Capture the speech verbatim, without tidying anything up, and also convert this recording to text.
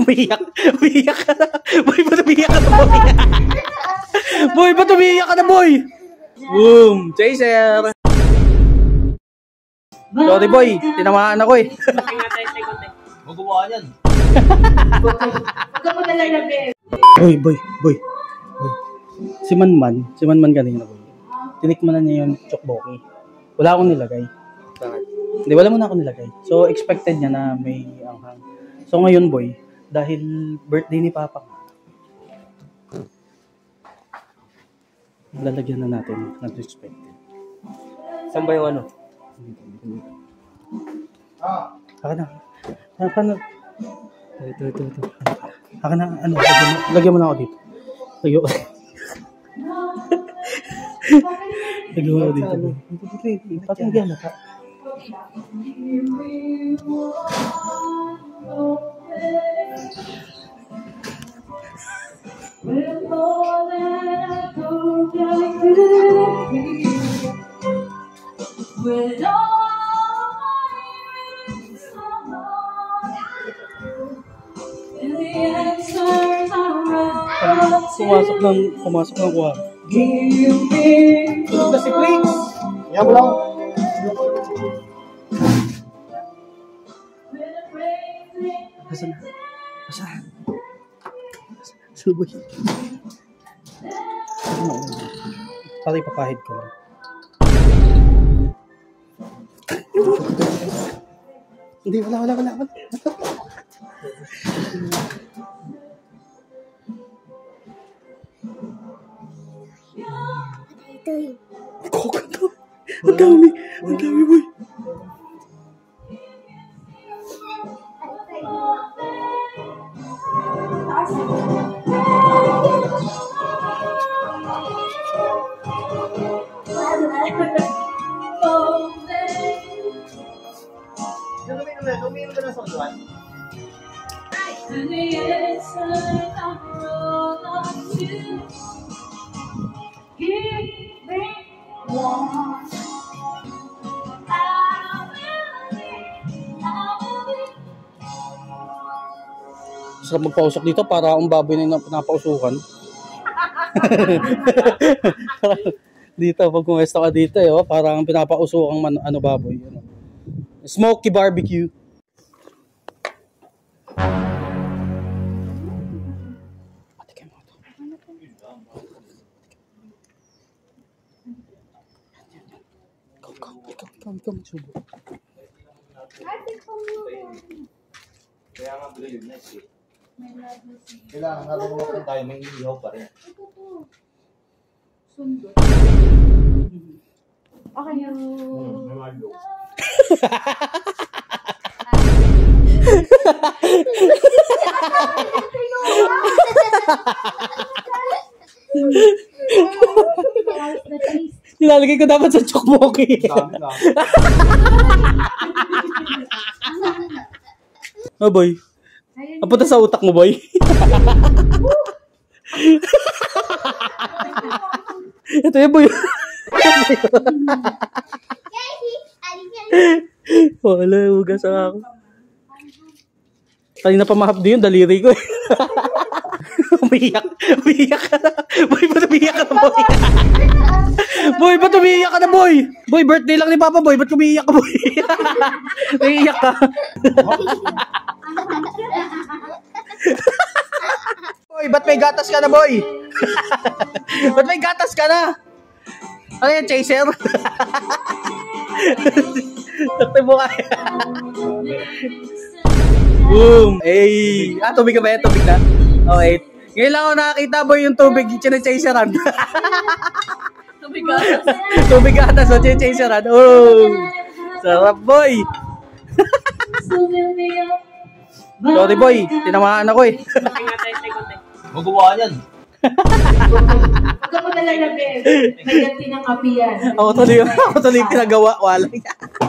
Umiyak. Umiyak ka na. Boy, ba't umiyak ka na, boy? Boy, ba't umiyak ka na, boy? Boom. Chaser. Sorry, boy. Tinamaan ako eh. Magawa yan. Boy, boy, boy. Si Manman. Si Manman kanina, boy. Tinikmanan niya yung chokboki. Wala akong nilagay. Hindi, wala muna akong nilagay. So, expected niya na may anghang. So, ngayon, boy, dahil birthday ni Papa, lalagyan na natin ng expected. Saan ba yung ano? Ah. Haka na. Haka na. Ito, ito, ito. Haka na, ano, lagyan mo na ako dito. Lagyan mo. Lagyan mo na ako dito. Patanggihan na ka. Pumasok ng pumasok ng kuha. Ito si Flix. Yan mo lang. Asa na? Asa? Suboy. Para ipapahid ko lang. Hindi, wala, wala, wala. Wala. Kokanta. Ang dami. Ang dami, boy. Sarap magpausok dito para ang baboy na napausukan. Dito, pag kumesta ka dito, eh, oh, parang pinapausok ang ano, baboy. Ano. Smoky barbecue. Come, come, subo. Kaya nga bigay yun na siya. Kailangan nga lumakan tayo, may inihaw pa rin. Ito po. Sundo. Okay. May mga jokes. Nilalagay ko dapat sa chokboki. Oh boy. Napunta sa utak mo, boy. Ito yun, boy. Wala, hugas ako. Kanina pa mahapdo yun, daliri ko eh. Umiyak. Umiyak ka na. Boy, ba't umiyak ka na, boy? Boy, ba't umiiyak ka na, boy? Boy, birthday lang ni Papa, boy. Ba't umiiyak ka, boy? Umiiyak ka. Boy, ba't may gatas ka na, boy? Ba't may gatas ka na? Ano yan, chaser? Tatay mo kaya. Boom. Ay, ah, tubig ka ba yan? Tubig na? Oh, eight. Ngayon lang ako nakakita, boy, yung tubig. Chine-chaseran. Tubig atas. Tubig atas. So, chine-chaseran. Oh, sarap, boy. Sorry, boy. Tinamaan ako eh. Magawa yan. Huwag ka mo nalang nabes. Nagganti ng kapi yan. Ako tuloy yung pinagawa. Wala.